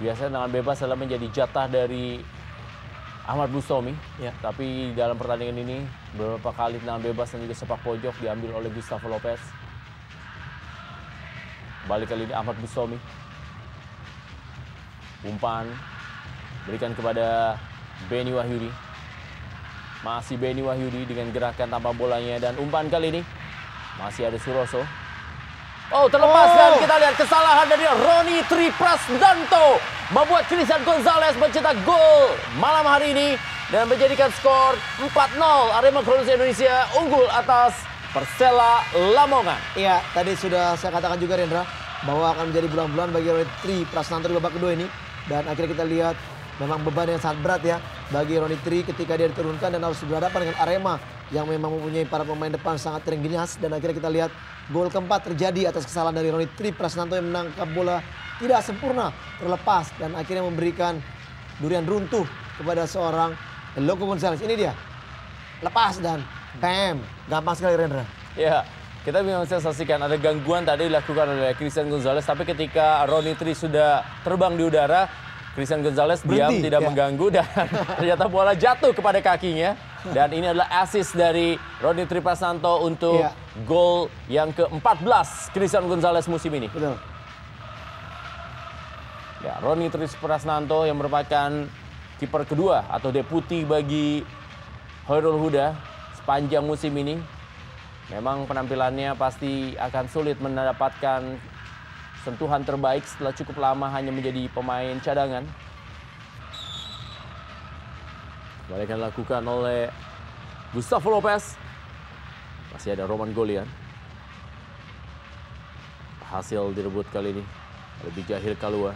Biasanya tendangan bebas adalah menjadi jatah dari Ahmad Bustomi. Ya. Tapi dalam pertandingan ini beberapa kali tendangan bebas dan juga sepak pojok diambil oleh Gustavo Lopez. Balik kali ini Ahmad Bustomi. Umpan berikan kepada Beni Wahyudi. Masih Beni Wahyudi dengan gerakan tanpa bolanya, dan umpan kali ini masih ada Suroso. Oh, terlepas, dan kita lihat kesalahan dari Roni Tri Prasnanto membuat Cristian Gonzáles mencetak gol malam hari ini dan menjadikan skor 4-0 Arema Cronus Indonesia unggul atas Persela Lamongan. Iya, tadi sudah saya katakan juga, Rendra, bahwa akan menjadi bulan-bulan bagi Roni Tri Prasnanto di babak kedua ini, dan akhirnya kita lihat memang beban yang sangat berat ya bagi Roni Tri ketika dia diturunkan dan harus berhadapan dengan Arema yang memang mempunyai para pemain depan sangat terengginas, dan akhirnya kita lihat gol keempat terjadi atas kesalahan dari Roni Tri Prasnanto yang menangkap bola tidak sempurna, terlepas, dan akhirnya memberikan durian runtuh kepada seorang Loko Gonzáles. Ini dia, lepas dan bam, gampang sekali, Rendra. Ya, kita bisa saksikan ada gangguan tadi dilakukan oleh Cristian Gonzáles, tapi ketika Roni Tri sudah terbang di udara, Cristian Gonzáles diam, tidak mengganggu, dan ternyata bola jatuh kepada kakinya. Dan ini adalah assist dari Roni Tri Prasnanto untuk gol yang ke-14 Cristian Gonzáles musim ini. Betul. Ya, Roni Tri Prasnanto yang merupakan kiper kedua atau deputi bagi Khoirul Huda sepanjang musim ini. Memang penampilannya pasti akan sulit mendapatkan sentuhan terbaik setelah cukup lama hanya menjadi pemain cadangan. Balikan dilakukan oleh Gustavo Lopez. Masih ada Roman Golian. Hasil direbut kali ini lebih jahil Kalua.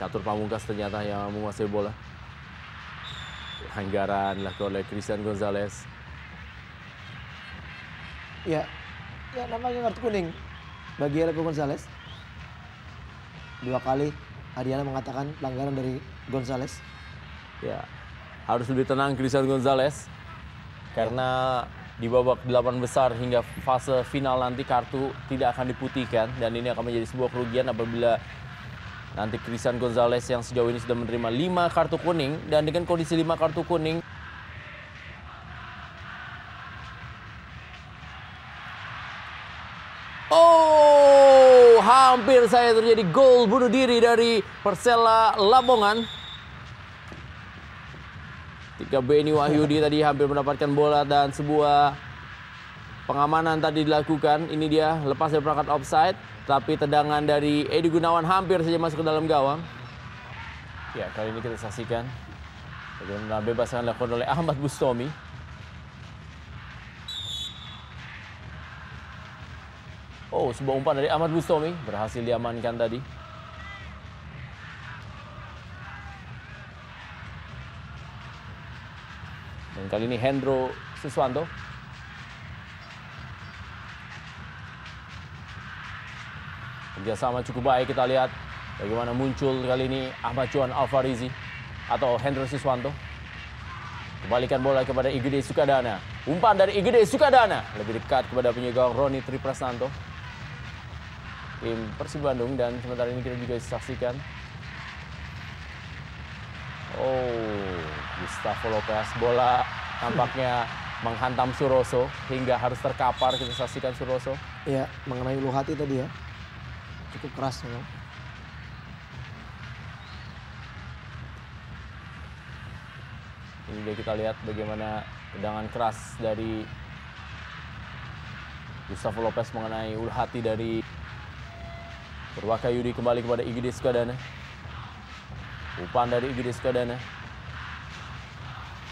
Catur Pamungkas ternyata yang menguasai bola. Anggaran dilakukan oleh Cristian Gonzáles. Ya, namanya kartu kuning bagi Loko Gonzáles. Dua kali Adiana mengatakan pelanggaran dari Gonzáles. Ya, harus lebih tenang Cristian Gonzáles, karena di babak 8 besar hingga fase final nanti kartu tidak akan diputihkan, dan ini akan menjadi sebuah kerugian apabila nanti Cristian Gonzáles yang sejauh ini sudah menerima 5 kartu kuning, dan dengan kondisi 5 kartu kuning hampir saya terjadi gol bunuh diri dari Persela Lamongan. Ketika Beni Wahyudi tadi hampir mendapatkan bola dan sebuah pengamanan tadi dilakukan. Ini dia, lepas dari perangkat offside, tapi tendangan dari Edi Gunawan hampir saja masuk ke dalam gawang. Ya, kali ini kita saksikan bagaimana bebas yang dilakukan oleh Ahmad Bustomi. Oh, sebuah umpan dari Ahmad Bustomi berhasil diamankan tadi. Dan kali ini Hendro Siswanto. Kerjasama cukup baik, kita lihat bagaimana muncul kali ini Ahmad Juan Alfarizi atau Hendro Siswanto. Kembalikan bola kepada I Gede Sukadana. Umpan dari I Gede Sukadana lebih dekat kepada penyerang Roni Tri Prasnanto, tim Persib Bandung. Dan sementara ini kita juga saksikan Gustavo Lopez, bola tampaknya menghantam Suroso hingga harus terkapar. Kita saksikan Suroso mengenai ulu hati tadi ya, cukup keras memang. Ini dia, kita lihat bagaimana tendangan keras dari Gustavo Lopez mengenai ulu hati dari Purwaka Yudi. Kembali kepada I Gede Sukadana. Umpan dari I Gede Sukadana.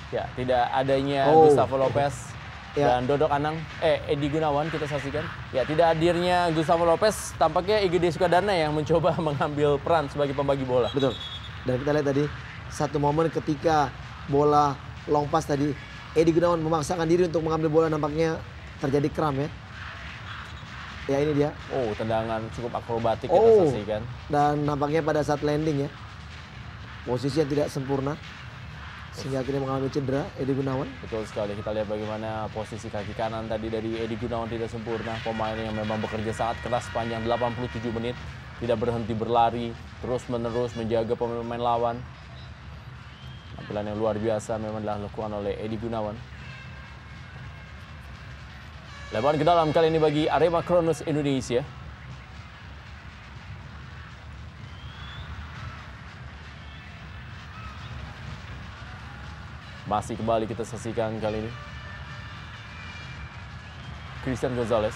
Ya, tidak adanya Gustavo Lopez dan Dodok Anang. Edi Gunawan kita saksikan. Ya, tidak hadirnya Gustavo Lopez, tampaknya I Gede Sukadana yang mencoba mengambil peran sebagai pembagi bola. Betul. Dan kita lihat tadi satu momen ketika bola long pass tadi, Edi Gunawan memaksakan diri untuk mengambil bola, nampaknya terjadi kram ya. Ya, ini dia. Oh, tendangan cukup akrobatik kita saksikan. Dan nampaknya pada saat landing ya, posisi yang tidak sempurna, sehingga akhirnya mengalami cedera Edi Gunawan. Betul sekali, kita lihat bagaimana posisi kaki kanan tadi dari Edi Gunawan tidak sempurna. Pemain yang memang bekerja sangat keras sepanjang 87 menit. tidak berhenti berlari, terus-menerus menjaga pemain lawan. Tampilan yang luar biasa memang telah dilakukan oleh Edi Gunawan. Lebar ke dalam kali ini bagi Arema Cronus Indonesia. Masih kembali kita saksikan kali ini Cristian Gonzáles.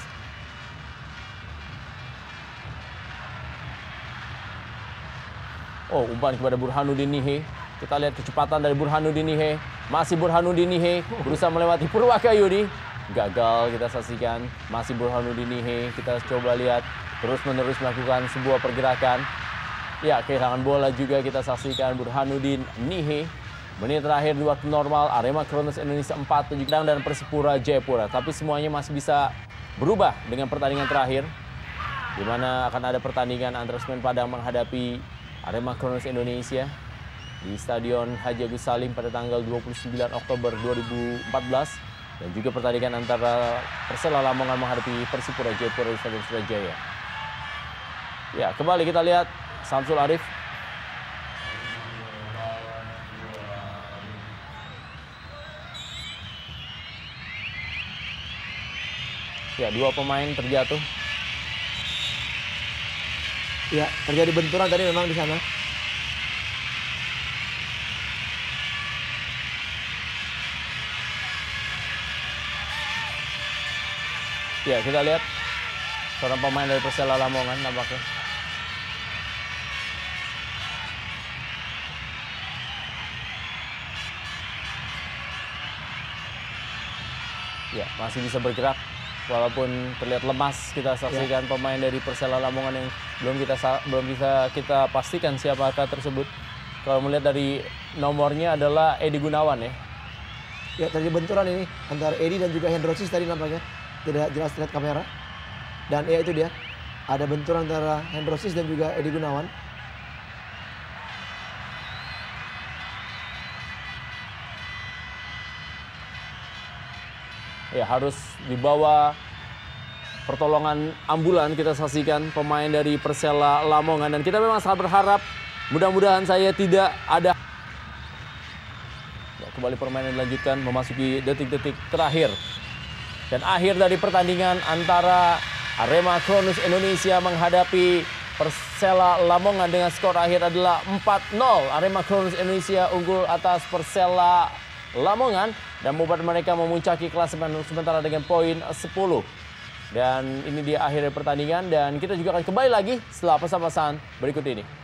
Oh, umpan kepada Burhanuddin Nihe. Kita lihat kecepatan dari Burhanuddin Nihe. Masih Burhanuddin Nihe berusaha melewati Purwaka Yudi. Gagal kita saksikan. Masih Burhanuddin Nihe. Kita coba lihat terus-menerus melakukan sebuah pergerakan. Ya, kehilangan bola juga kita saksikan Burhanuddin Nihe. Menit terakhir di waktu normal, Arema Cronus Indonesia 4, 7 dan Persipura Jayapura. Tapi semuanya masih bisa berubah dengan pertandingan terakhir, di mana akan ada pertandingan antara Semen Padang menghadapi Arema Cronus Indonesia di Stadion Haji Agus Salim pada tanggal 29 Oktober 2014. Dan juga pertandingan antara Persela Lamongan menghadapi Persipura Jayapura di Stadion Surajaya. Ya, kembali kita lihat Samsul Arif. Ya, dua pemain terjatuh. Ya, terjadi benturan tadi memang di sana. Ya, kita lihat seorang pemain dari Persela Lamongan nampaknya. Ya, masih bisa bergerak. Walaupun terlihat lemas, kita saksikan ya, pemain dari Persela Lamongan yang belum bisa kita pastikan siapakah tersebut. Kalau melihat dari nomornya adalah Edi Gunawan ya. Ya, tadi benturan ini antara Edi dan juga Hendro Sis tadi nampaknya. Tidak jelas terlihat kamera. Dan ya itu dia, ada benturan antara Hendro Sis dan juga Edi Gunawan. Ya, harus dibawa pertolongan ambulan kita saksikan pemain dari Persela Lamongan. Dan kita memang sangat berharap mudah-mudahan saya tidak ada. Ya, kembali permainan dilanjutkan memasuki detik-detik terakhir. Dan akhir dari pertandingan antara Arema Cronus Indonesia menghadapi Persela Lamongan dengan skor akhir adalah 4-0. Arema Cronus Indonesia unggul atas Persela Lamongan dan membuat mereka memuncaki klasemen sementara dengan poin 10. Dan ini dia akhirnya pertandingan, dan kita juga akan kembali lagi setelah pesan-pesan berikut ini.